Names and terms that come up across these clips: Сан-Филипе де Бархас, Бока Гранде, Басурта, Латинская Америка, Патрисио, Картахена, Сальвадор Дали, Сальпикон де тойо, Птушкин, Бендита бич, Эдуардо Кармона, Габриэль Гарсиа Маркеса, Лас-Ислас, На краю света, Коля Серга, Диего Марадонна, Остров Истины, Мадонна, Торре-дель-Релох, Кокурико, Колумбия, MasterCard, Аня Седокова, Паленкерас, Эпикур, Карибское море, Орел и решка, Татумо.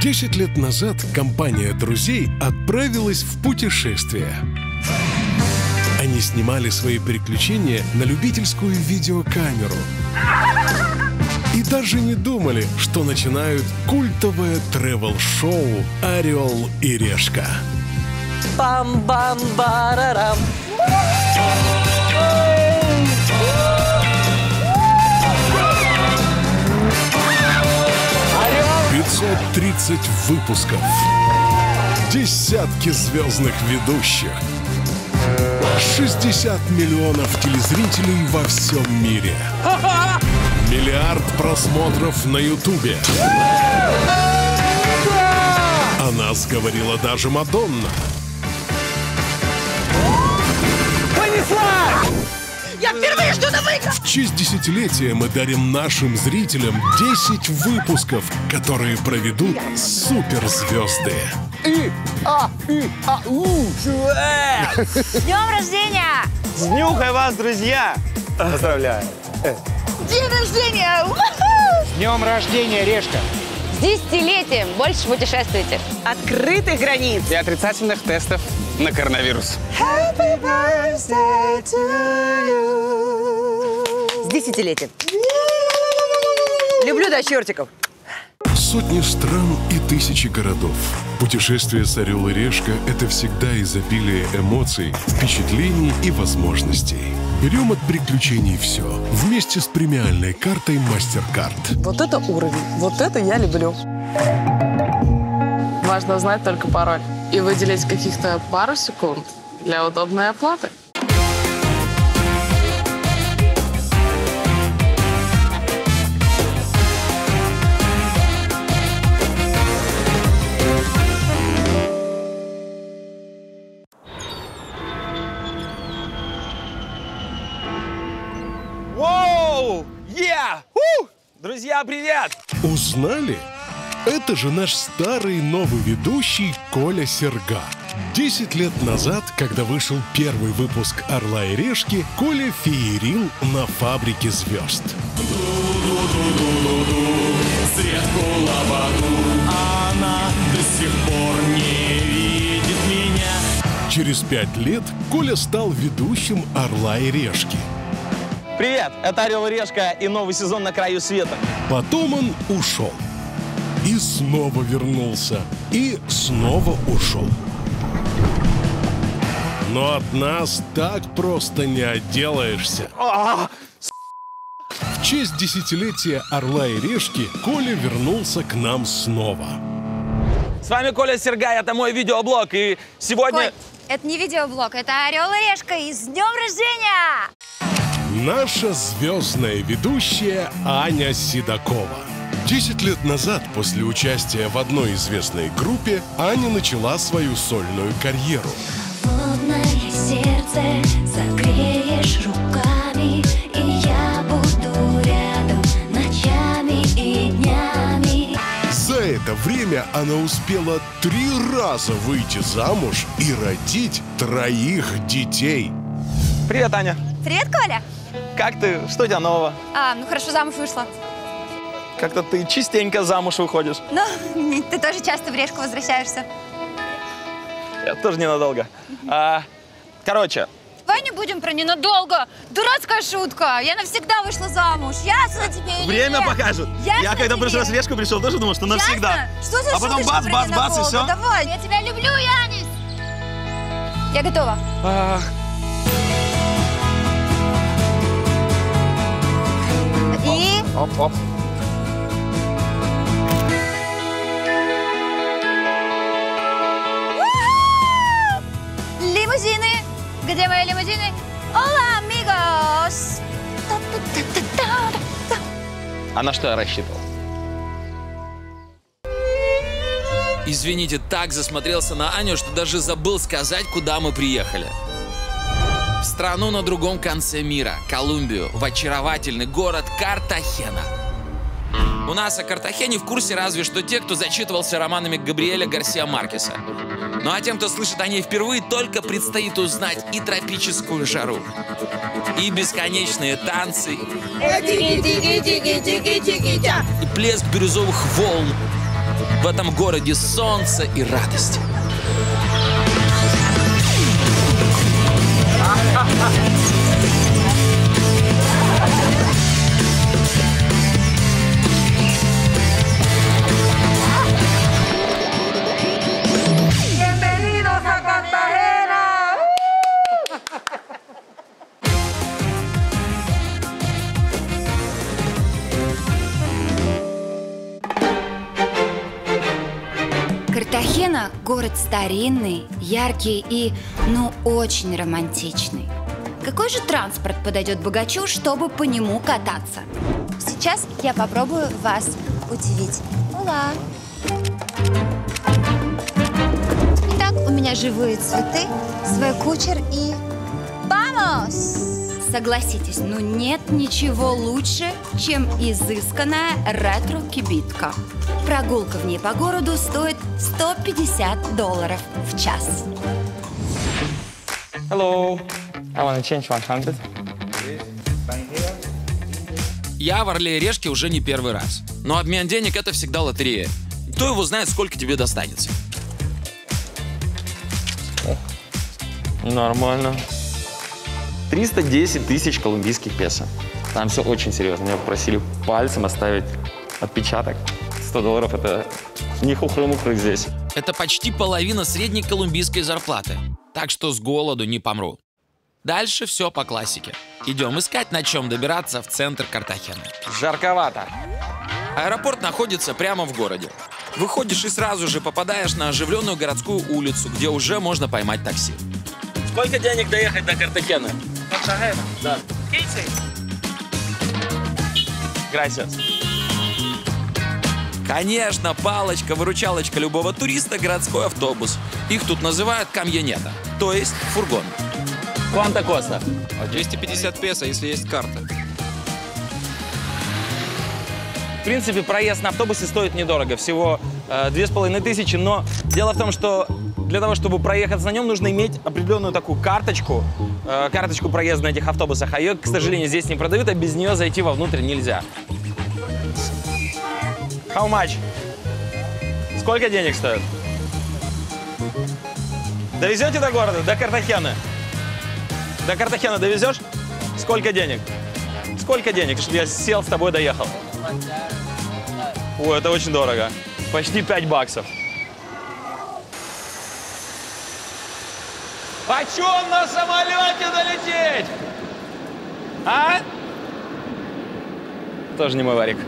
10 лет назад компания друзей отправилась в путешествие. Они снимали свои приключения на любительскую видеокамеру. И даже не думали, что начинают культовое тревел-шоу «Орел и решка». Пам-бам-барарам. Орел! 530 выпусков. Десятки звездных ведущих. 60 миллионов телезрителей во всем мире. Миллиард просмотров на Ютубе. О нас говорила даже Мадонна. Понесла! Я впервые что-то выиграл! В честь десятилетия мы дарим нашим зрителям 10 выпусков, которые проведут суперзвезды. С днем рождения! Снюхай вас, друзья! Поздравляю! День рождения! С днем рождения, Решка! С 10-летием! Больше путешествуйте! Открытых границ! И отрицательных тестов на коронавирус! Happy birthday to you. С 10-летием! Люблю до чертиков! Сотни стран и тысячи городов. Путешествие с «Орел и решка» — это всегда изобилие эмоций, впечатлений и возможностей. Берем от приключений все. Вместе с премиальной картой MasterCard. Вот это уровень. Вот это я люблю. Важно знать только пароль и выделить каких-то пару секунд для удобной оплаты. Друзья, привет! Узнали? Это же наш старый новый ведущий Коля Серга. 10 лет назад, когда вышел первый выпуск «Орла и решки», Коля феерил на фабрике звезд. Она до сих пор не видит меня. Через 5 лет Коля стал ведущим «Орла и решки». Привет, это «Орел и решка» и новый сезон «На краю света». Потом он ушел. И снова вернулся. И снова ушел. Но от нас так просто не отделаешься. В честь десятилетия «Орла и решки» Коля вернулся к нам снова. С вами Коля Серга, это мой видеоблог. И сегодня... Коль, это не видеоблог, это «Орел и решка». И с днем рождения! Наша звездная ведущая Аня Седокова. 10 лет назад, после участия в одной известной группе, Аня начала свою сольную карьеру. Холодное сердце согреешь руками, и я буду рядом ночами и днями. За это время она успела 3 раза выйти замуж и родить 3 детей. Привет, Аня. Привет, Коля. Как ты? Что у тебя нового? Ну хорошо, замуж вышла. Как-то ты частенько замуж выходишь. Ну, ты тоже часто в решку возвращаешься. Я тоже ненадолго. Короче. Давай не будем про ненадолго. Дурацкая шутка. Я навсегда вышла замуж. Ясно тебе? Время покажет. Я когда в прошлый раз в решку пришел, тоже думал, что навсегда. Что за шутка? А потом бац, бац, бац и все. Давай. Я тебя люблю, Янис. Я готова. И... Оп, оп. Лимузины! Где мои лимузины? Ола, амигос! А на что я рассчитывал? Извините, так засмотрелся на Аню, что даже забыл сказать, куда мы приехали. В страну на другом конце мира, Колумбию, в очаровательный город Картахена. У нас о Картахене в курсе разве что те, кто зачитывался романами Габриэля Гарсиа Маркеса. Ну а тем, кто слышит о ней впервые, только предстоит узнать и тропическую жару, и бесконечные танцы, и плеск бирюзовых волн, В этом городе солнце и радость. Картахена – город старинный, яркий и, очень романтичный. Какой же транспорт подойдет богачу, чтобы по нему кататься? Сейчас я попробую вас удивить. Ула! Итак, у меня живые цветы, свой кучер и... Vamos! Согласитесь, нет ничего лучше, чем изысканная ретро-кибитка. Прогулка в ней по городу стоит $150 в час. Hello. I want to change 100. Я в Орле и Решке уже не первый раз. Но обмен денег — это всегда лотерея. Кто его знает, сколько тебе достанется. Нормально. 310 тысяч колумбийских песо. Там все очень серьезно. Меня попросили пальцем оставить отпечаток. $100 — это не хухры-мухры здесь. Это почти половина средней колумбийской зарплаты. Так что с голоду не помру. Дальше все по классике. Идем искать, на чем добираться в центр Картахены. Жарковато. Аэропорт находится прямо в городе. Выходишь и сразу же попадаешь на оживленную городскую улицу, где уже можно поймать такси. Сколько денег доехать до Картахены? Картахена? Да. 15. Gracias. Конечно, палочка-выручалочка любого туриста — городской автобус. Их тут называют камьонета, то есть фургон. Quanto costa? 250 песо, если есть карта. В принципе, проезд на автобусе стоит недорого, всего 2500, но дело в том, что для того, чтобы проехаться на нем, нужно иметь определенную такую карточку, карточку проезда на этих автобусах, а ее, к сожалению, здесь не продают, а без нее зайти вовнутрь нельзя. How much? Сколько денег стоит? Довезете до города, до Картахены? До Картахены довезешь? Сколько денег? Сколько денег, чтобы я сел с тобой доехал? Ой, это очень дорого. Почти $5. Почем на самолете долететь? А? Тоже не мой варик.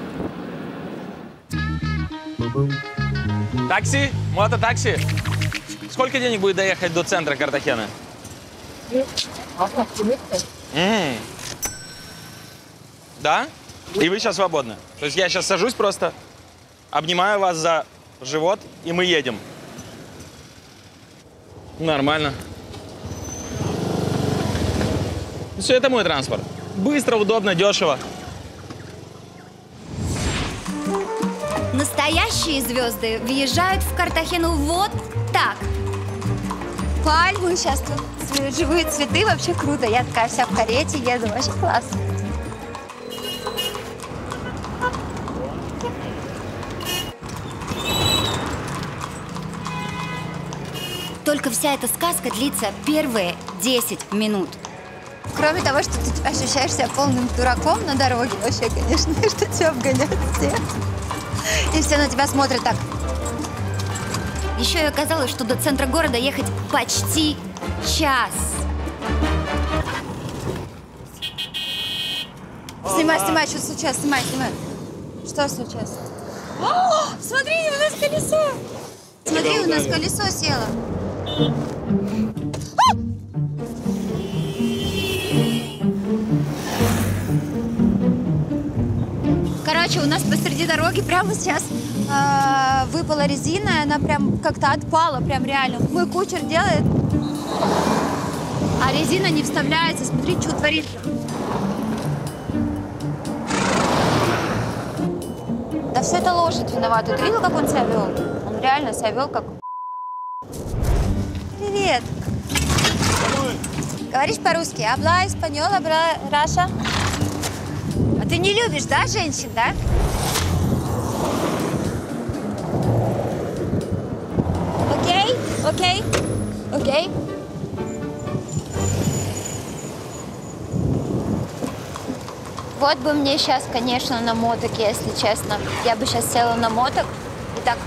Такси? Мототакси? Сколько денег будет доехать до центра Картахены? Да? И вы сейчас свободны. То есть я сейчас сажусь просто, обнимаю вас за живот, и мы едем. Нормально. Все, это мой транспорт. Быстро, удобно, дешево. Настоящие звезды въезжают в Картахену вот так. Пальмы сейчас тут, живые цветы, вообще круто. Я такая вся в карете еду, вообще классно. Только вся эта сказка длится первые 10 минут. Кроме того, что ты ощущаешь себя полным дураком на дороге, вообще, конечно, что тебя обгоняют все. И все на тебя смотрят так. Еще и оказалось, что до центра города ехать почти час. Снимай, снимай, что случилось, снимай, снимай. Что случилось? О, смотри, у нас колесо. Смотри, у нас колесо село. Короче, у нас посреди дороги прямо сейчас выпала резина, и она прям как-то отпала, прям реально. Мой кучер делает, а резина не вставляется. Смотри, что творит. Да все это лошадь виновата. Ты видел, как он себя вел? Он реально себя вел как... Привет. Говоришь по-русски? Habla español, habla Russia. А ты не любишь, да, женщин, да? Okay? Okay? Вот бы мне сейчас, конечно, на моток, если честно. Я бы сейчас села на моток и так...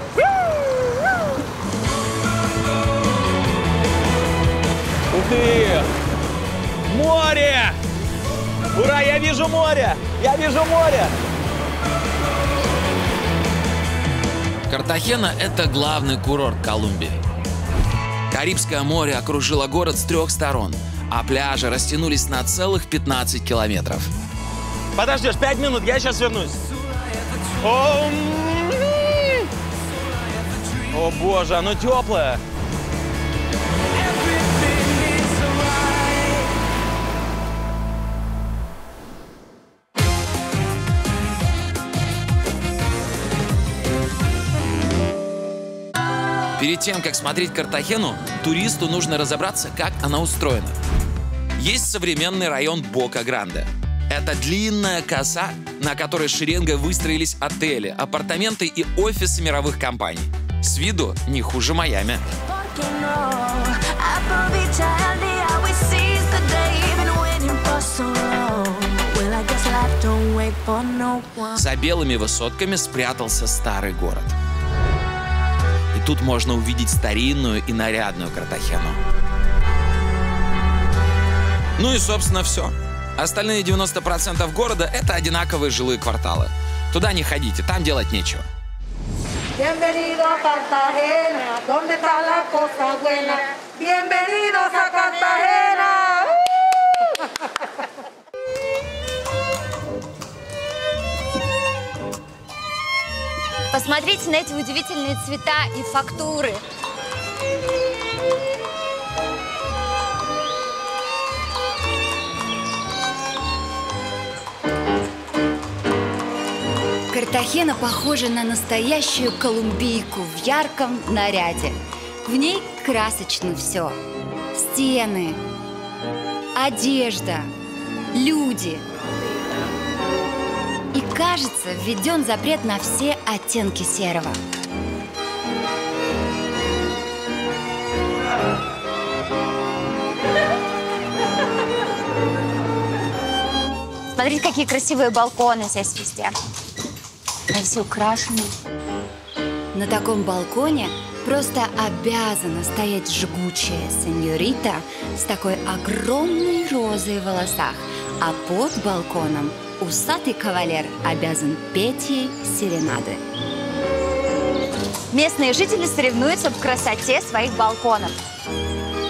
Ух ты! Море! Ура, я вижу море! Я вижу море! Картахена – это главный курорт Колумбии. Карибское море окружило город с трех сторон, а пляжи растянулись на целых 15 километров. Подождешь, 5 минут, я сейчас вернусь. О боже, оно теплое. Перед тем, как смотреть Картахену, туристу нужно разобраться, как она устроена. Есть современный район Бока Гранде. Это длинная коса, на которой шеренгой выстроились отели, апартаменты и офисы мировых компаний. С виду не хуже Майами. За белыми высотками спрятался старый город. И тут можно увидеть старинную и нарядную Картахену. Ну и, собственно, все. Остальные 90% города – это одинаковые жилые кварталы. Туда не ходите, там делать нечего. Посмотрите на эти удивительные цвета и фактуры. Картахена похожа на настоящую колумбийку в ярком наряде. В ней красочно все. Стены, одежда, люди. И, кажется, введен запрет на все оттенки серого. Смотрите, какие красивые балконы здесь везде. А все украшено. На таком балконе просто обязана стоять жгучая сеньорита с такой огромной розой в волосах. А под балконом усатый кавалер обязан петь ей серенады. Местные жители соревнуются в красоте своих балконов.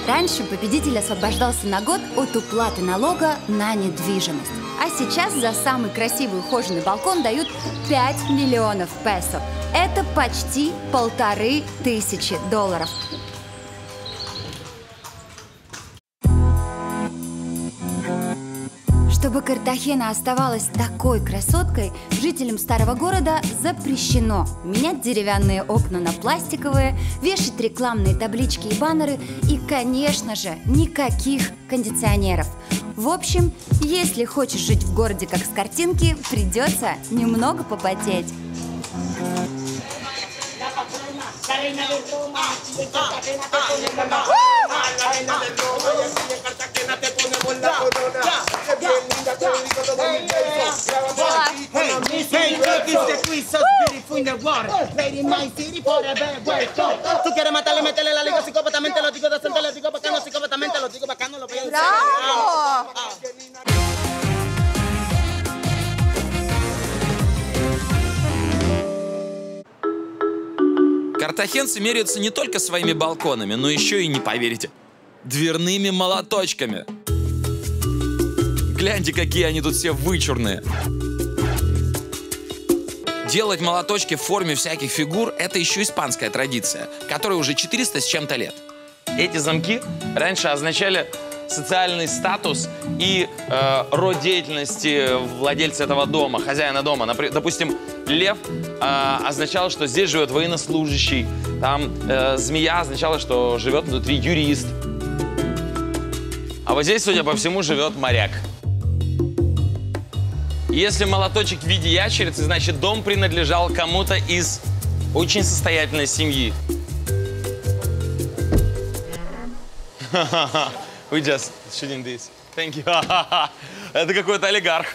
Раньше победитель освобождался на год от уплаты налога на недвижимость. А сейчас за самый красивый ухоженный балкон дают 5 миллионов песо. Это почти 1500 долларов. Чтобы Картахена оставалась такой красоткой, жителям старого города запрещено менять деревянные окна на пластиковые, вешать рекламные таблички и баннеры и, конечно же, никаких кондиционеров. В общем, если хочешь жить в городе как с картинки, придется немного попотеть. Браво! Картахенцы меряются не только своими балконами, но еще и, не поверите, дверными молоточками. Гляньте, какие они тут все вычурные. Делать молоточки в форме всяких фигур – это еще испанская традиция, которой уже 400 с чем-то лет. Эти замки раньше означали социальный статус и род деятельности владельца этого дома, хозяина дома. Допустим, лев означало, что здесь живет военнослужащий, там змея означало, что живет внутри юрист. А вот здесь, судя по всему, живет моряк. Если молоточек в виде ящерицы, значит, дом принадлежал кому-то из очень состоятельной семьи. We just shooting this. Thank you. Это какой-то олигарх.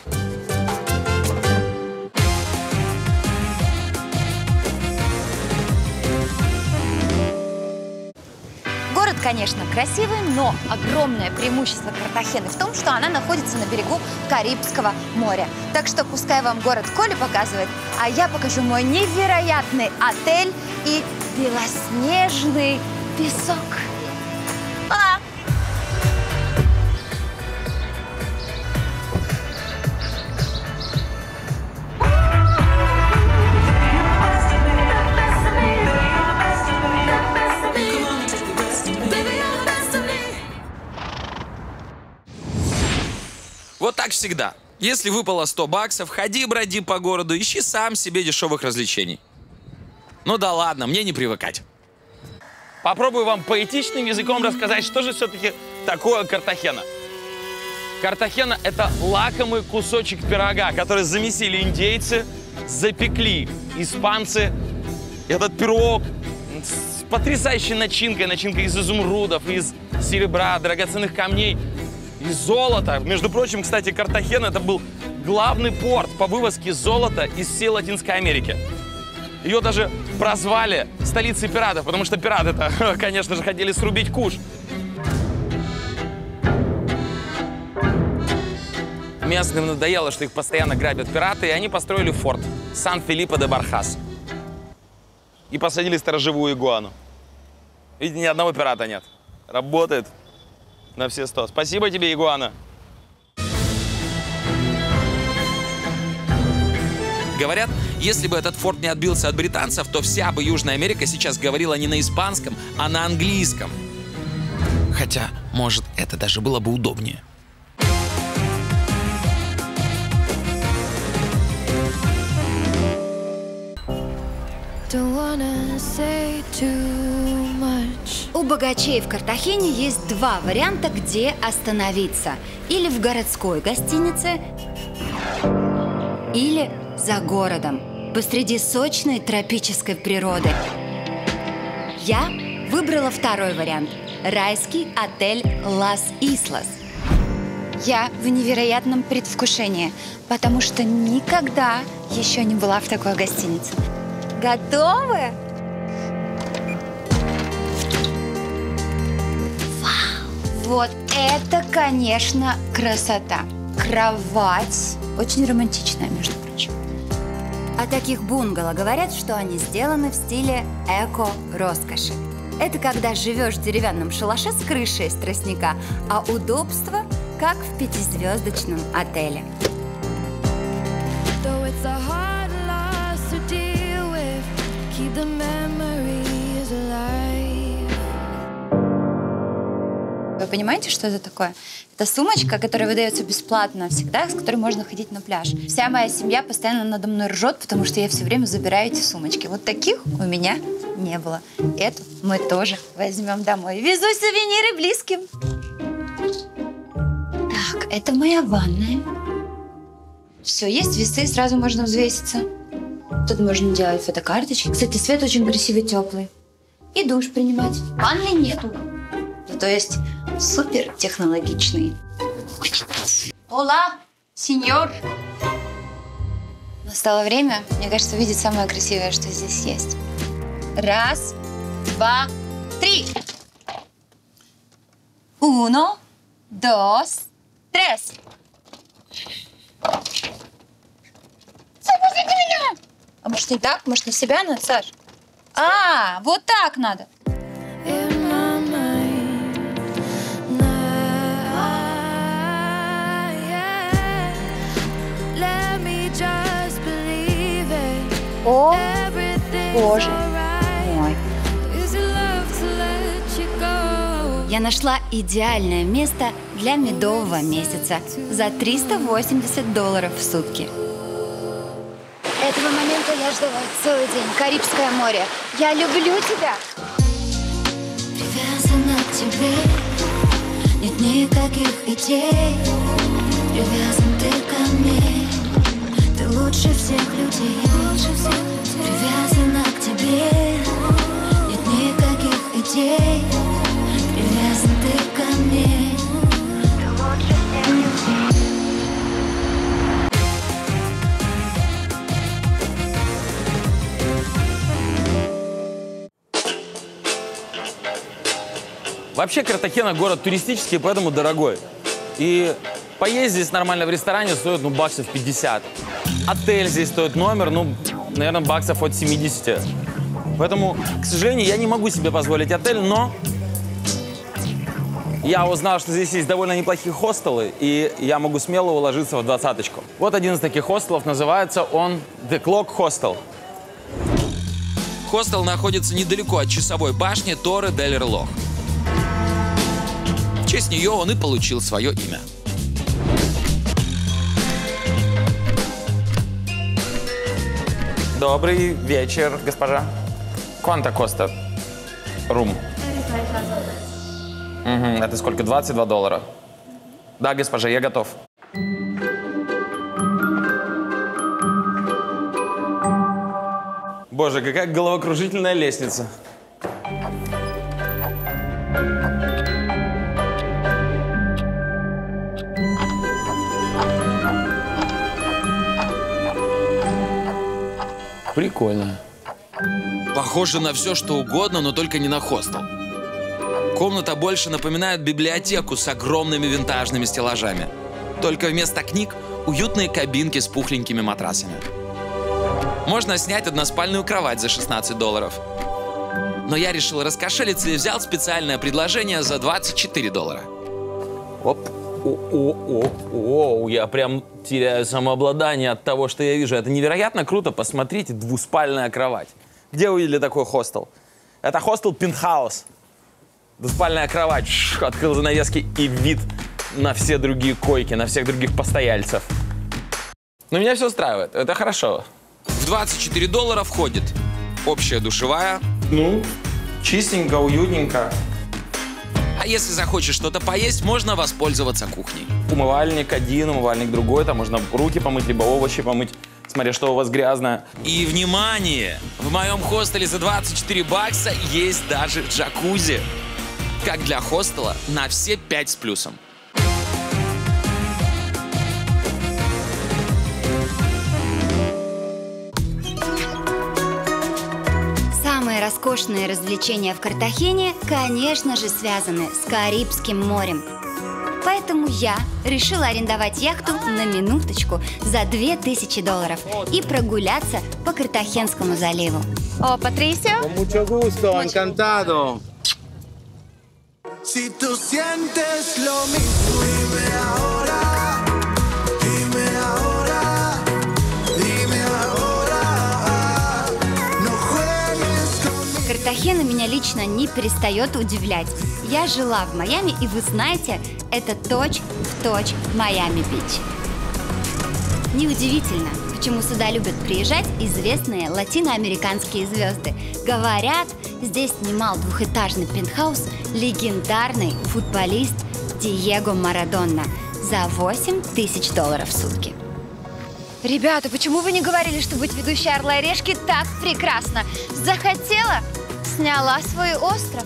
Город, конечно, красивый, но огромное преимущество Картахены в том, что она находится на берегу Карибского моря. Так что пускай вам город Коля показывает, а я покажу мой невероятный отель и белоснежный песок. Hola. Вот так всегда. Если выпало 100 баксов, ходи, броди по городу, ищи сам себе дешевых развлечений. Ну да ладно, мне не привыкать. Попробую вам поэтичным языком рассказать, что же все-таки такое Картахена. Картахена – это лакомый кусочек пирога, который замесили индейцы, запекли испанцы. Этот пирог с потрясающей начинкой, начинкой из изумрудов, из серебра, драгоценных камней. И золото. Между прочим, кстати, Картахена – это был главный порт по вывозке золота из всей Латинской Америки. Ее даже прозвали столицей пиратов, потому что пираты-то, конечно же, хотели срубить куш. Местным надоело, что их постоянно грабят пираты, и они построили форт Сан-Филипе де Бархас. И посадили сторожевую игуану. Видите, ни одного пирата нет. Работает. На все 100. Спасибо тебе, игуана. Говорят, если бы этот форт не отбился от британцев, то вся бы Южная Америка сейчас говорила не на испанском, а на английском. Хотя, может, это даже было бы удобнее. У богачей в Картахене есть два варианта, где остановиться. Или в городской гостинице, или за городом, посреди сочной тропической природы. Я выбрала второй вариант – райский отель Лас-Ислас. Я в невероятном предвкушении, потому что никогда еще не была в такой гостинице. Готовы? Вот это, конечно, красота. Кровать. Очень романтичная, между прочим. О таких бунгало говорят, что они сделаны в стиле эко-роскоши. Это когда живешь в деревянном шалаше с крышей из тростника, а удобство, как в пятизвездочном отеле. Вы понимаете, что это такое? Это сумочка, которая выдается бесплатно всегда, с которой можно ходить на пляж. Вся моя семья постоянно надо мной ржет, потому что я все время забираю эти сумочки. Вот таких у меня не было. Эту мы тоже возьмем домой. Везу сувениры близким. Так, это моя ванная. Все, есть весы, сразу можно взвеситься. Тут можно делать фотокарточки. Кстати, свет очень красивый, теплый. И душ принимать. Ванны нету. То есть супер технологичный. Ола, сеньор. Настало время, мне кажется, увидеть самое красивое, что здесь есть. Раз, два, три. Uno, dos, tres. Запустите меня! А может не так? Может на себя надо, Саш? А, вот так надо. О, боже мой. Я нашла идеальное место для медового месяца за $380 в сутки. Этого момента я ждала целый день. Карибское море. Я люблю тебя. Привязана к тебе. Нет никаких идей. Привязан ты ко мне. Лучше всех людей, привязана к тебе, нет никаких идей, привязан ты к Вообще Картахена город туристический, поэтому дорогой. И поесть здесь нормально в ресторане стоит, ну, баксов 50. Отель здесь стоит, номер, ну, наверное, баксов от 70. Поэтому, к сожалению, я не могу себе позволить отель, но я узнал, что здесь есть довольно неплохие хостелы, и я могу смело уложиться в 20-очку. Вот один из таких хостелов, называется он The Clock Hostel. Хостел находится недалеко от часовой башни Торре-дель-Релох. В честь нее он и получил свое имя. Добрый вечер, госпожа. Quanto costa room? Это сколько? 22 доллара? Да, госпожа, я готов. Боже, какая головокружительная лестница. Прикольно. Похоже на все, что угодно, но только не на хостел. Комната больше напоминает библиотеку с огромными винтажными стеллажами. Только вместо книг уютные кабинки с пухленькими матрасами. Можно снять односпальную кровать за 16 долларов. Но я решил раскошелиться и взял специальное предложение за 24 доллара. Оп. О, я прям теряю самообладание от того, что я вижу. Это невероятно круто. Посмотрите, двуспальная кровать. Где увидели такой хостел? Это хостел Пентхаус. Двуспальная кровать. Открыл занавески и вид на все другие койки, на всех других постояльцев. Но меня все устраивает. Это хорошо. В 24 доллара входит общая душевая. Ну, чистенько, уютненько. А если захочешь что-то поесть, можно воспользоваться кухней. Умывальник один, умывальник другой. Там можно руки помыть, либо овощи помыть. Смотри, что у вас грязное. И, внимание, в моем хостеле за 24 бакса есть даже джакузи. Как для хостела, на все 5 с плюсом. Роскошные развлечения в Картахене, конечно же, связаны с Карибским морем. Поэтому я решила арендовать яхту на минуточку за 2000 долларов и прогуляться по Картахенскому заливу. О, Патрисио! Mucho gusto, encantado. Картахена меня лично не перестает удивлять. Я жила в Майами, и вы знаете, это точь-в-точь Майами-бич. Неудивительно, почему сюда любят приезжать известные латиноамериканские звезды. Говорят, здесь снимал двухэтажный пентхаус легендарный футболист Диего Марадонна за 8000 долларов в сутки. Ребята, почему вы не говорили, что быть ведущей «Орла и решки» так прекрасно? Захотела — сняла свой остров.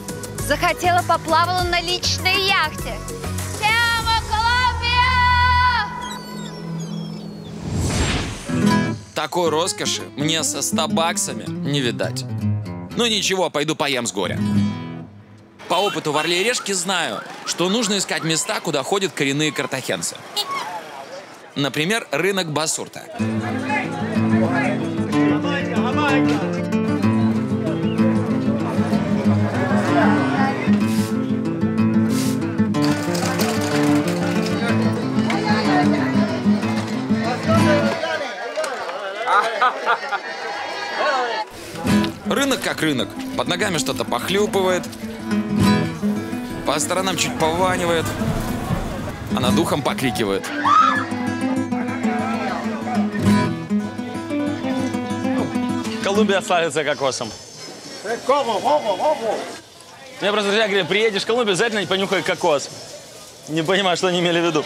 Захотела — поплавала на личной яхте. Колумбия! Такой роскоши мне со 100 баксами не видать. Ну ничего, пойду поем с горя. По опыту в «Орле и решке» знаю, что нужно искать места, куда ходят коренные картахенцы. Например, рынок Басурта. Рынок как рынок. Под ногами что-то похлюпывает, по сторонам чуть пованивает, а над ухом покрикивает. Колумбия славится кокосом. Мне просто друзья говорили: приедешь в Колумбию, обязательно понюхай кокос. Не понимаю, что они имели в виду.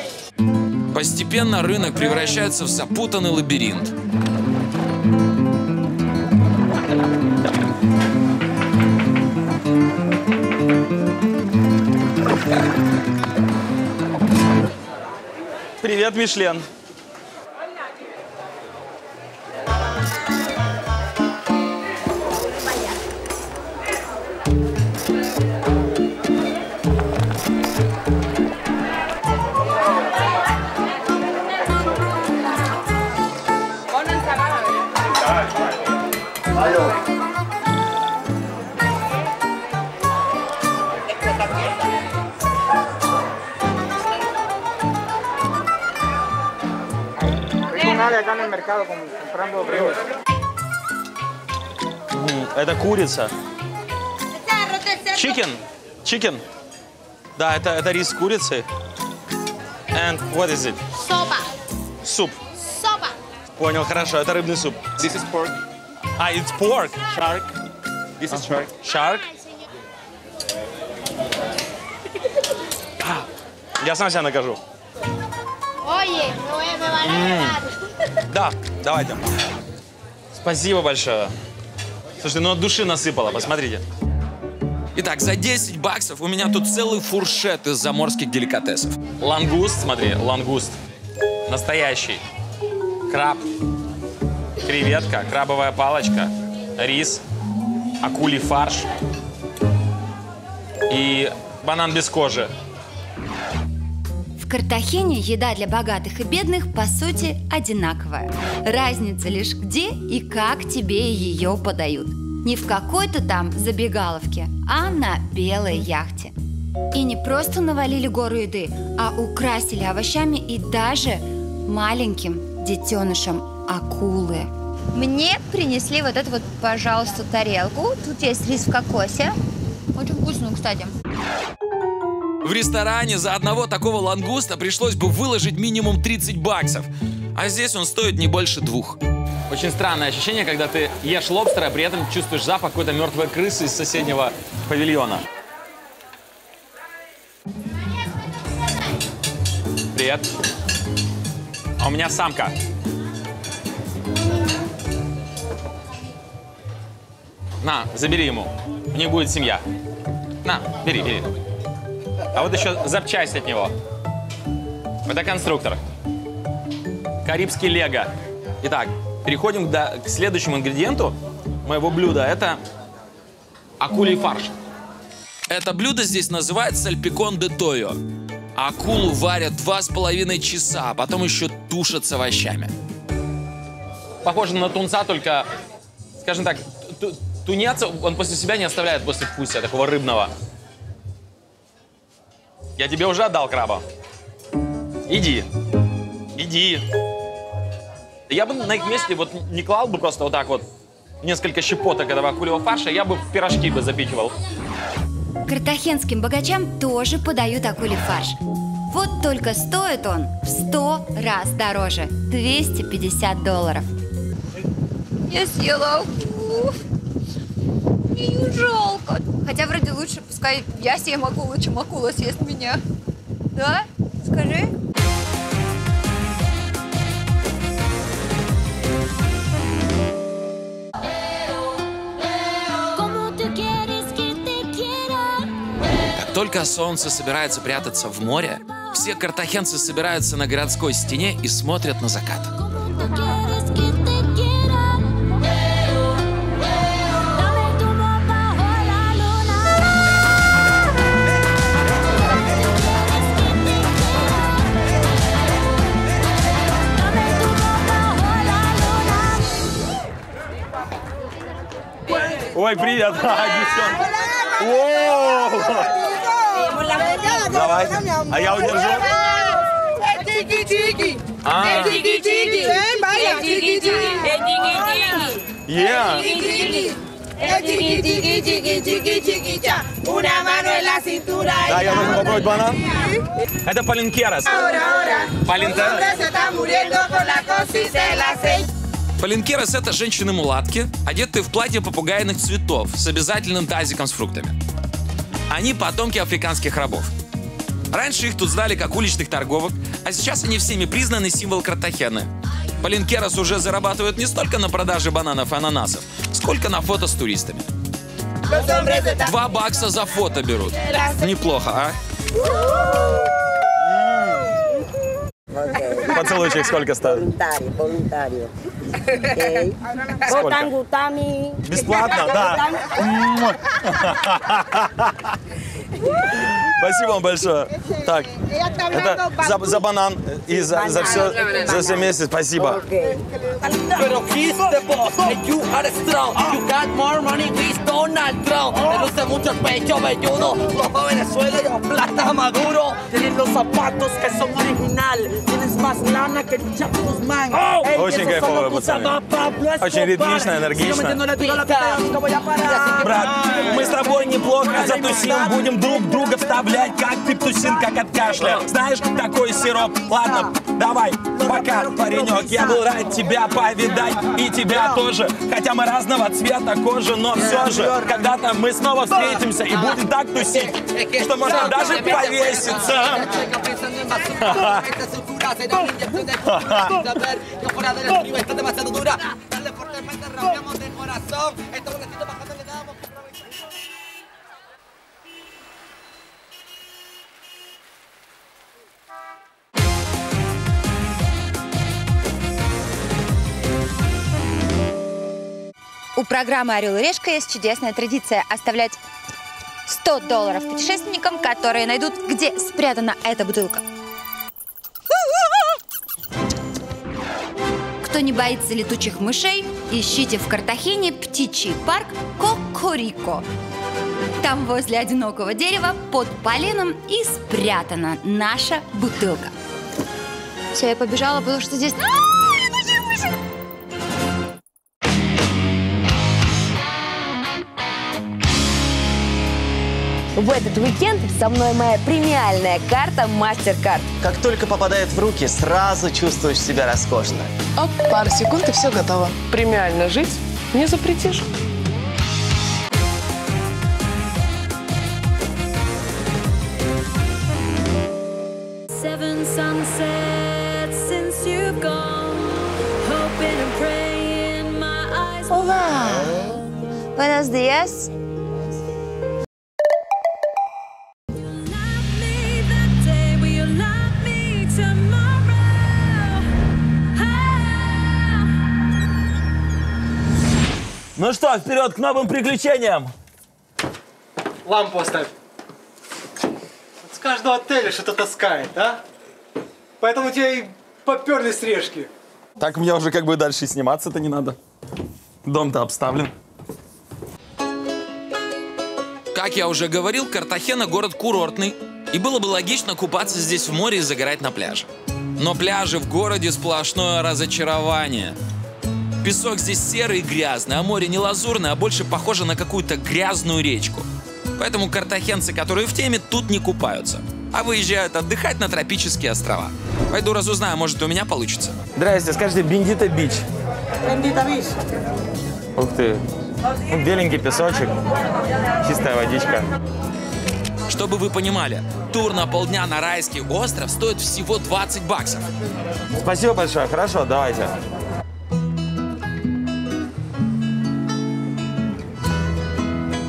Постепенно рынок превращается в запутанный лабиринт. Привет, Мишлен. Это курица. Chicken. Chicken. Да, это рис с курицей. And what is it? Сопа. Суп. Сопа. Понял, хорошо. Это рыбный суп. This is pork. Ah, it's pork. Shark. This is shark. Shark. Я сам себя накажу. Да, давайте. Спасибо большое. Слушай, ну от души насыпало, посмотрите. Итак, за 10 баксов у меня тут целый фуршет из заморских деликатесов. Лангуст, смотри, лангуст. Настоящий. Краб. Креветка, крабовая палочка, рис, акулий фарш и банан без кожи. В Картахене еда для богатых и бедных, по сути, одинаковая. Разница лишь где и как тебе ее подают. Не в какой-то там забегаловке, а на белой яхте. И не просто навалили гору еды, а украсили овощами и даже маленьким детенышем акулы. Мне принесли вот эту вот, пожалуйста, тарелку. Тут есть рис в кокосе. Очень вкусную, кстати. В ресторане за одного такого лангуста пришлось бы выложить минимум 30 баксов, а здесь он стоит не больше 2. Очень странное ощущение, когда ты ешь лобстера, а при этом чувствуешь запах какой-то мертвой крысы из соседнего павильона. Привет. А у меня самка. На, забери ему. У них будет семья. На, бери, бери. А вот еще запчасть от него. Это конструктор. Карибский лего. Итак, переходим к следующему ингредиенту моего блюда. Это акулий фарш. Это блюдо здесь называется сальпикон де тойо. Акулу варят 2,5 часа, а потом еще тушат с овощами. Похоже на тунца, только, скажем так, тунец он после себя не оставляет послевкусия такого рыбного. Я тебе уже отдал краба. Иди. Иди. Я бы на их месте вот не клал бы просто вот так вот несколько щепоток этого акулевого фарша, я бы в пирожки бы запихивал. Картахенским богачам тоже подают акулий фарш. Вот только стоит он в 100 раз дороже. $250. Я съела акулу. Мне жалко. Хотя вроде лучше, пускай я съем акулу, чем акула съест меня. Да? Скажи. Как только солнце собирается прятаться в море, все картахенцы собираются на городской стене и смотрят на закат. Ой, привет, девчонки. Давай, а я удержу. Да, я могу попробовать банан. Это паленкерас. Паленкерас – это женщины-мулатки, одетые в платье попугайных цветов с обязательным тазиком с фруктами. Они потомки африканских рабов. Раньше их тут знали как уличных торговок, а сейчас они всеми признаны символ Картахены. Паленкерас уже зарабатывают не столько на продаже бананов и ананасов, сколько на фото с туристами. 2 бакса за фото берут. Неплохо, а? Поцелуйчик сколько стоит? Сколько? Бесплатно, да. Спасибо вам большое. Так, это за банан и за все, за все вместе. Спасибо. Очень кайфовая пацаны. Очень ритмично, энергично. Брат, мы с тобой неплохо затусим. Будем друг друга вставлять, как пептусинка от кашля. Знаешь, такой сироп. Ладно, давай, пока, паренек. Я был рад тебя повидать и тебя тоже. Хотя мы разного цвета кожи, но все же когда-то мы снова встретимся и будем так тусить, что можно даже повеситься. У программы «Орел и решка» есть чудесная традиция оставлять $100 путешественникам, которые найдут, где спрятана эта бутылка. Кто не боится летучих мышей, ищите в Картахене птичий парк Кокурико. Там возле одинокого дерева под поленом и спрятана наша бутылка. Все, я побежала, потому что здесь... летучие мыши! В этот уикенд со мной моя премиальная карта MasterCard. Как только попадает в руки, сразу чувствуешь себя роскошно. Оп, пару секунд и все готово. Премиально жить не запретишь. Hola. Buenos días. Ну что, вперед к новым приключениям! Лампу оставь. С каждого отеля что-то таскает, а? Поэтому у тебя и поперли с решки. Так мне уже как бы дальше сниматься-то не надо. Дом-то обставлен. Как я уже говорил, Картахена город курортный. И было бы логично купаться здесь в море и загорать на пляже. Но пляжи в городе сплошное разочарование. Песок здесь серый и грязный, а море не лазурное, а больше похоже на какую-то грязную речку. Поэтому картахенцы, которые в теме, тут не купаются, а выезжают отдыхать на тропические острова. Пойду разузнаю, может, у меня получится. Здрасте, скажите, Бендита бич. Бендита бич. Ух ты, беленький песочек, чистая водичка. Чтобы вы понимали, тур на полдня на райский остров стоит всего $20. Спасибо большое, хорошо, давайте.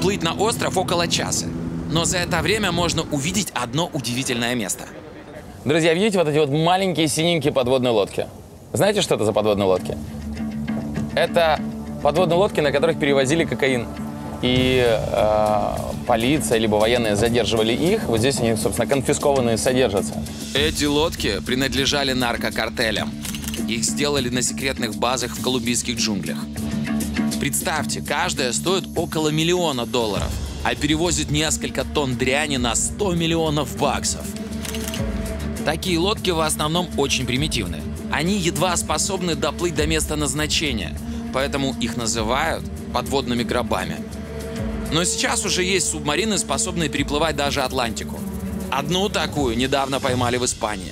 Плыть на остров около часа. Но за это время можно увидеть одно удивительное место. Друзья, видите вот эти вот маленькие синенькие подводные лодки? Знаете, что это за подводные лодки? Это подводные лодки, на которых перевозили кокаин. И полиция, либо военные задерживали их. Вот здесь они, собственно, конфискованные содержатся. Эти лодки принадлежали наркокартелям. Их сделали на секретных базах в колумбийских джунглях. Представьте, каждая стоит около $1 миллион, а перевозит несколько тонн дряни на $100 миллионов. Такие лодки в основном очень примитивны. Они едва способны доплыть до места назначения, поэтому их называют подводными гробами. Но сейчас уже есть субмарины, способные переплывать даже Атлантику. Одну такую недавно поймали в Испании.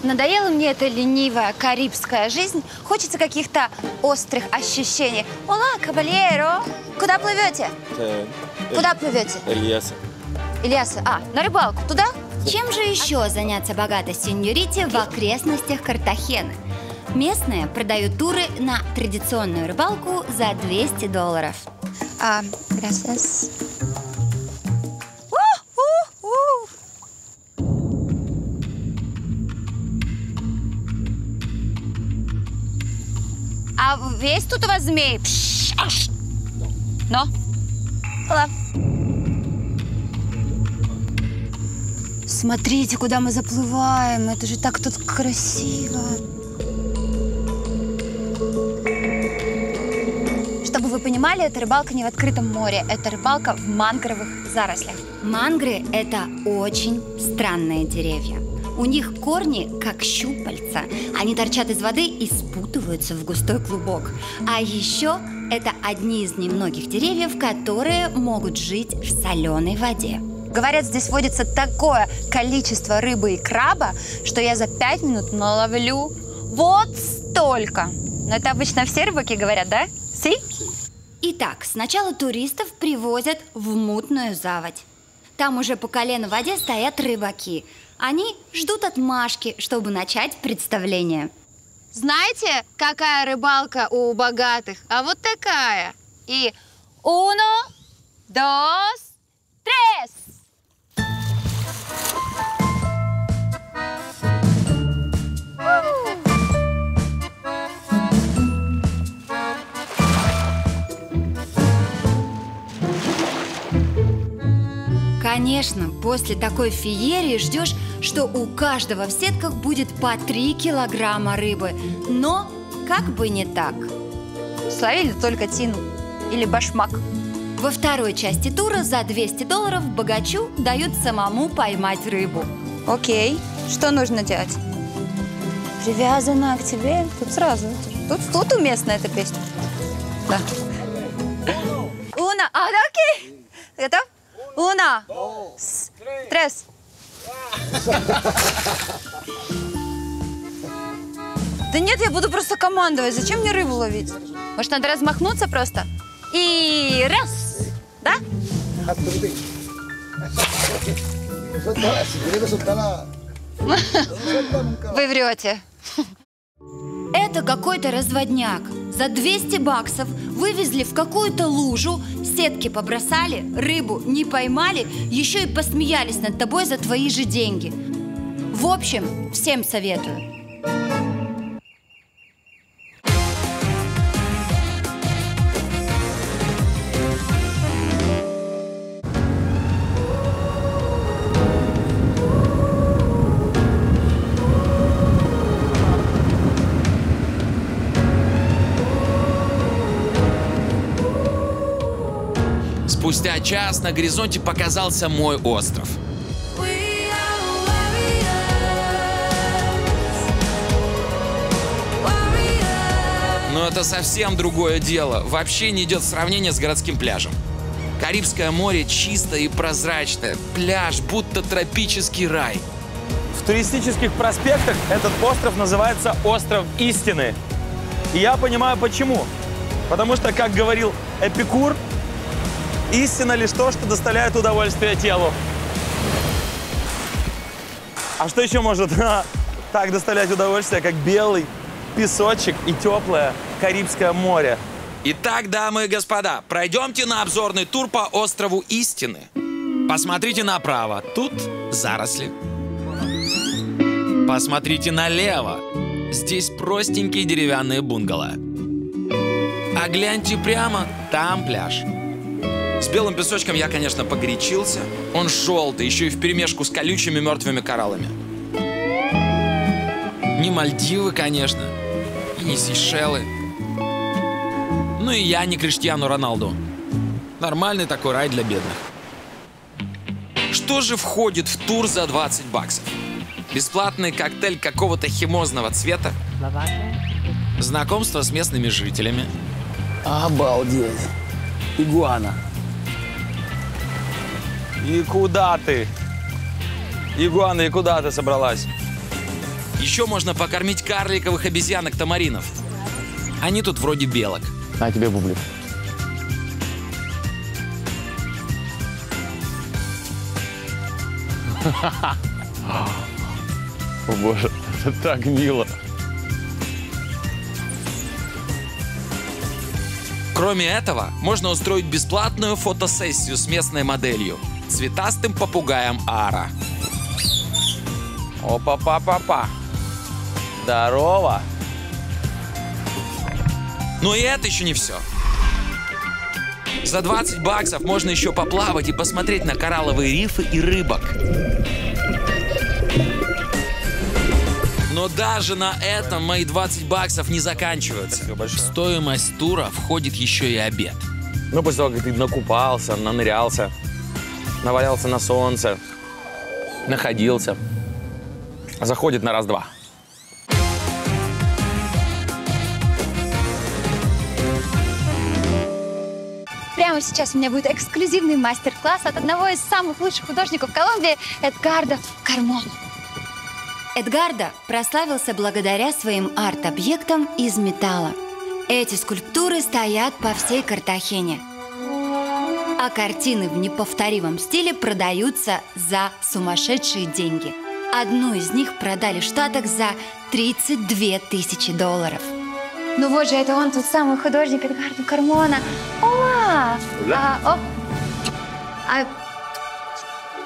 Надоела мне эта ленивая карибская жизнь. Хочется каких-то острых ощущений. Ола, кабальеро! Куда плывете? Куда плывете? Ильяса. Ильяса. А, на рыбалку. Туда? Чем же еще заняться богатой сеньорите в окрестностях Картахены? Местные продают туры на традиционную рыбалку за $200. Gracias. весь тут у вас змей. Но. Смотрите, куда мы заплываем. Это же так тут красиво. Чтобы вы понимали, это рыбалка не в открытом море. Это рыбалка в мангровых зарослях. Мангры – это очень странные деревья. У них корни как щупальца. Они торчат из воды и спутываются в густой клубок. А еще это одни из немногих деревьев, которые могут жить в соленой воде. Говорят, здесь водится такое количество рыбы и краба, что я за 5 минут наловлю вот столько. Но это обычно все рыбаки говорят, да? Си? Итак, сначала туристов привозят в мутную заводь. Там уже по колено в воде стоят рыбаки. Они ждут отмашки, чтобы начать представление. Знаете, какая рыбалка у богатых? А вот такая. И uno, dos, tres. Конечно, после такой феерии ждешь, что у каждого в сетках будет по 3 килограмма рыбы. Но как бы не так. Словили только тину или башмак. Во второй части тура за $200 богачу дают самому поймать рыбу. Окей. Что нужно делать? Привязана к тебе. Тут сразу. Тут уместна эта песня. Да. Уна. А, окей. Готов? Уна, трес. Да нет, я буду просто командовать. Зачем мне рыбу ловить? Может, надо размахнуться просто? И раз, да? Вы врете. Это какой-то разводняк. За $200 вывезли в какую-то лужу, сетки побросали, рыбу не поймали, еще и посмеялись над тобой за твои же деньги. В общем, всем советую. Спустя час на горизонте показался мой остров. Но это совсем другое дело. Вообще не идет сравнение с городским пляжем. Карибское море чистое и прозрачное. Пляж будто тропический рай. В туристических проспектах этот остров называется Остров Истины. И я понимаю почему. Потому что, как говорил Эпикур, истина лишь то, что доставляет удовольствие телу. А что еще может так доставлять удовольствие, как белый песочек и теплое Карибское море? Итак, дамы и господа, пройдемте на обзорный тур по острову Истины. Посмотрите направо. Тут заросли. Посмотрите налево. Здесь простенькие деревянные бунгало. А гляньте прямо, там пляж. С белым песочком я, конечно, погорячился. Он желтый, еще и вперемешку с колючими мертвыми кораллами. Не Мальдивы, конечно, и не Сейшелы. Ну и я не Криштиану Роналду. Нормальный такой рай для бедных. Что же входит в тур за $20? Бесплатный коктейль какого-то химозного цвета. Знакомство с местными жителями. Обалдеть. Игуана. И куда ты? Игуана, и куда ты собралась? Еще можно покормить карликовых обезьянок-тамаринов. Они тут вроде белок. На тебе бублик. О боже, это так мило. Кроме этого, можно устроить бесплатную фотосессию с местной моделью. Цветастым попугаем Ара. Опа-па-па-па. Здорово. Но и это еще не все. За 20 баксов можно еще поплавать и посмотреть на коралловые рифы и рыбок. Но даже на этом мои 20 баксов не заканчиваются. В стоимость тура входит еще и обед. Ну, после того, как ты накупался, нанырялся, навалялся на солнце, находился, заходит на раз-два. Прямо сейчас у меня будет эксклюзивный мастер-класс от одного из самых лучших художников Колумбии Эдуардо Кармона. Эдуардо прославился благодаря своим арт-объектам из металла. Эти скульптуры стоят по всей Картахене. А картины в неповторимом стиле продаются за сумасшедшие деньги. Одну из них продали в Штатах за 32 тысячи долларов. Ну вот же, это он, тот самый художник Эдуардо Кармона. Ола!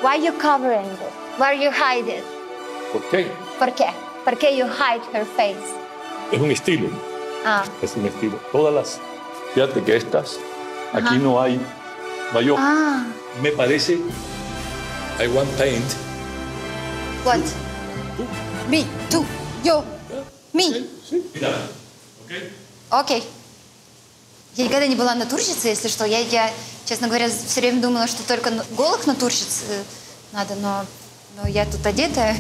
Why you covering it? Where you hide it? ¿Por qué you hide her face? Es un estilo. Ah. Es un estilo. Todas las... Fíjate que estas... Ajá. Aquí no hay... Mayor. Ah. Me parece... I want paint. What? Tú. Me, tú, yo, me. Sí, sí. Mira. Окей. Okay. Я никогда не была натурщицей, если что. Я, честно говоря, все время думала, что только голых натурщиц надо, но я тут одета.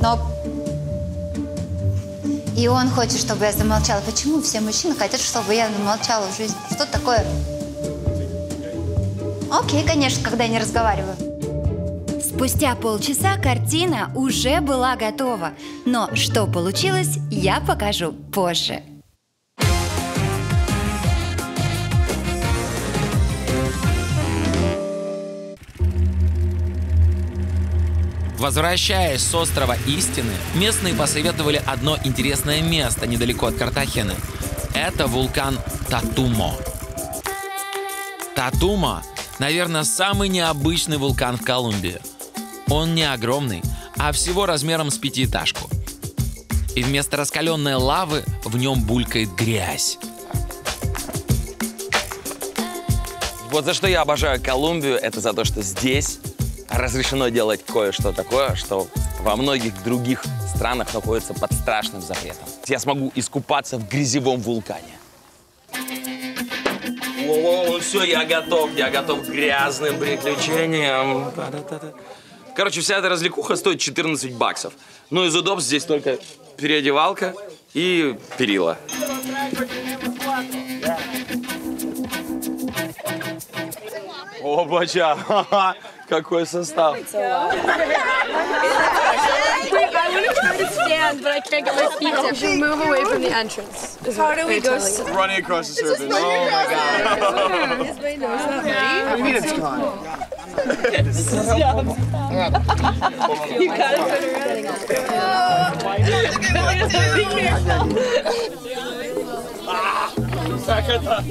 Но... И он хочет, чтобы я замолчала. Почему все мужчины хотят, чтобы я замолчала в жизни? Что такое? Окей, конечно, когда я не разговариваю. Спустя полчаса картина уже была готова. Но что получилось, я покажу позже. Возвращаясь с острова Истины, местные посоветовали одно интересное место недалеко от Картахены. Это вулкан Татумо. Татума, наверное, самый необычный вулкан в Колумбии. Он не огромный, а всего размером с пятиэтажку. И вместо раскаленной лавы в нем булькает грязь. Вот за что я обожаю Колумбию, это за то, что здесь разрешено делать кое-что такое, что во многих других странах находится под страшным запретом. Я смогу искупаться в грязевом вулкане. О, все, я готов к грязным приключениям. Короче, вся эта развлекуха стоит 14 баксов. Ну, из удобств здесь только переодевалка и перила. Опача! Какой состав? Как это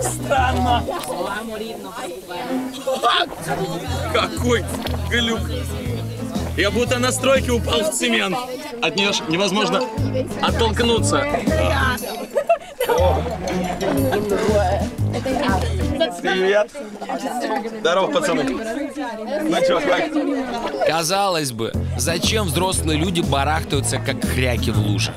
странно! Какой глюк! Я будто на стройке упал в цемент. От нее невозможно оттолкнуться. Привет! Здорово, пацаны! Ну чё, как? Казалось бы, зачем взрослые люди барахтаются, как хряки в луже?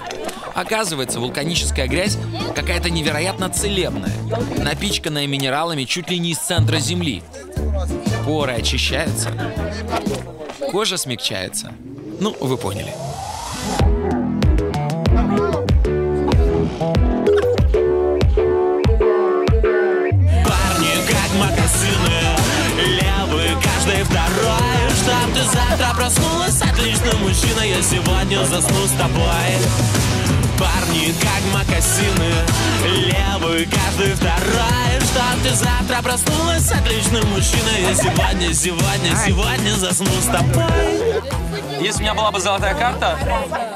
Оказывается, вулканическая грязь какая-то невероятно целебная, напичканная минералами чуть ли не из центра Земли. Поры очищаются, кожа смягчается. Ну, вы поняли. Парни, как макасины, левый каждый второй. Чтоб ты завтра проснулась отличным мужчиной, я сегодня засну с тобой. Парни, как мокасины, левый каждый второй. Чтоб ты завтра проснулась отличным мужчиной, я сегодня засну с тобой. Если у меня была бы золотая карта,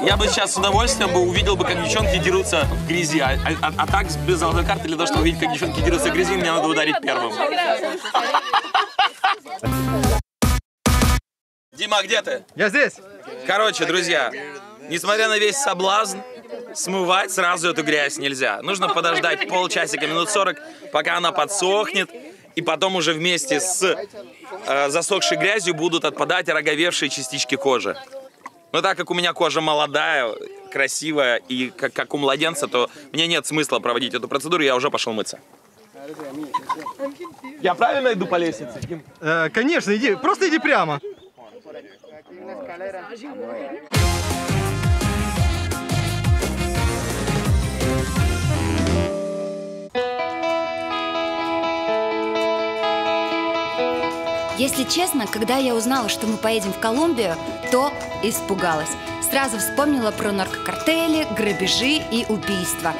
я бы сейчас с удовольствием увидел, как девчонки дерутся в грязи. А так, без золотой карты, для того, чтобы увидеть, как девчонки дерутся в грязи, мне надо ударить первым. Дима, где ты? Я здесь. Короче, друзья... Несмотря на весь соблазн, смывать сразу эту грязь нельзя. Нужно подождать полчасика, минут 40, пока она подсохнет. И потом уже вместе с засохшей грязью будут отпадать ороговевшие частички кожи. Но так как у меня кожа молодая, красивая и как у младенца, то мне нет смысла проводить эту процедуру, я уже пошел мыться. Я правильно иду по лестнице, Ким? Конечно, иди, просто иди прямо. Если честно, когда я узнала, что мы поедем в Колумбию, то испугалась. Сразу вспомнила про наркокартели, грабежи и убийства.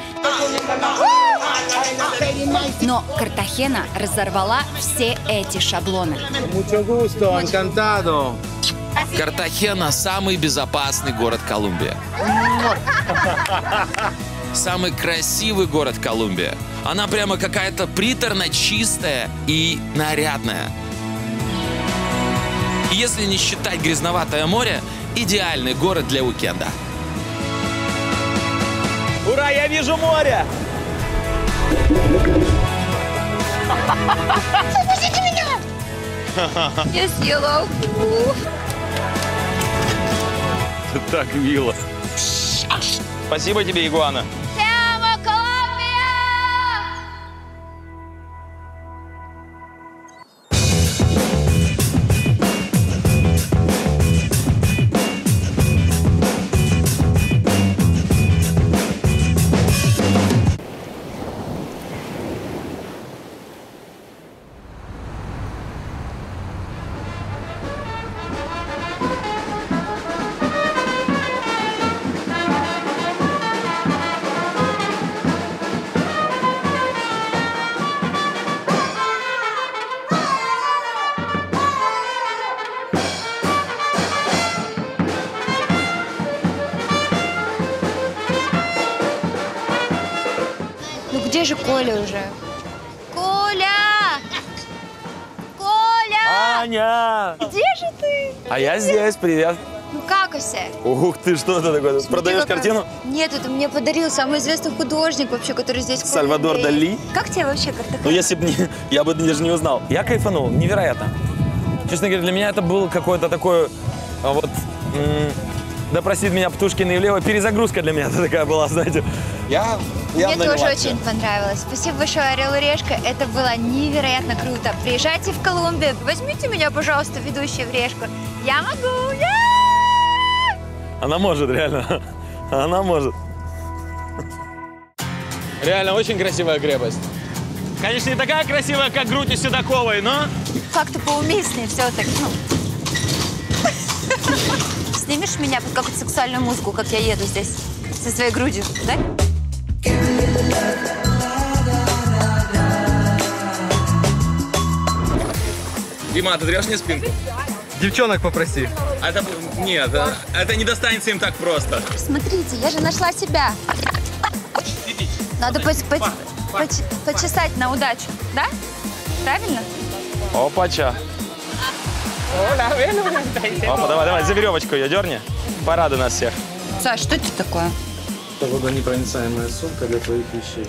Но Картахена разорвала все эти шаблоны. Картахена – самый безопасный город Колумбии. Самый красивый город Колумбии. Она прямо какая-то приторно чистая и нарядная. Если не считать грязноватое море, идеальный город для уикенда. Ура, я вижу море! Отпустите меня! Я съела уху. Это так мило. Спасибо тебе, игуана. Коля уже. Коля! Коля! Аня! Где же ты? А я здесь, привет. Ну как, Ося? Ух ты, что это такое? Смотри, продаешь картину? Нет, это мне подарил самый известный художник вообще, который здесь. Сальвадор Дали. Как тебе вообще Картахена? Ну если бы не, я бы даже не узнал. Я кайфанул, невероятно. Честно говоря, для меня это было какое-то такое, вот, да простит меня Птушкин и влево, перезагрузка для меня это такая была, знаете. Мне тоже очень понравилось. Спасибо большое, Орел и решка. Это было невероятно круто. Приезжайте в Колумбию. Возьмите меня, пожалуйста, ведущей в решку. Я могу. Она может, реально. Она может. Реально очень красивая крепость. Конечно, не такая красивая, как грудь у Седоковой, но... Как-то поуместнее все-таки. Снимешь меня под какую-то сексуальную музыку, как я еду здесь со своей грудью, да? Дима, ты трешь мне спинку? Девчонок попроси. Это, нет, это не достанется им так просто. Смотрите, я же нашла себя. Надо почесать на удачу, да? Правильно? Опача. Опа, давай, давай, за веревочку ее дерни. Порадуй нас всех. Саш, что это такое? Это водонепроницаемая сумка для твоих вещей.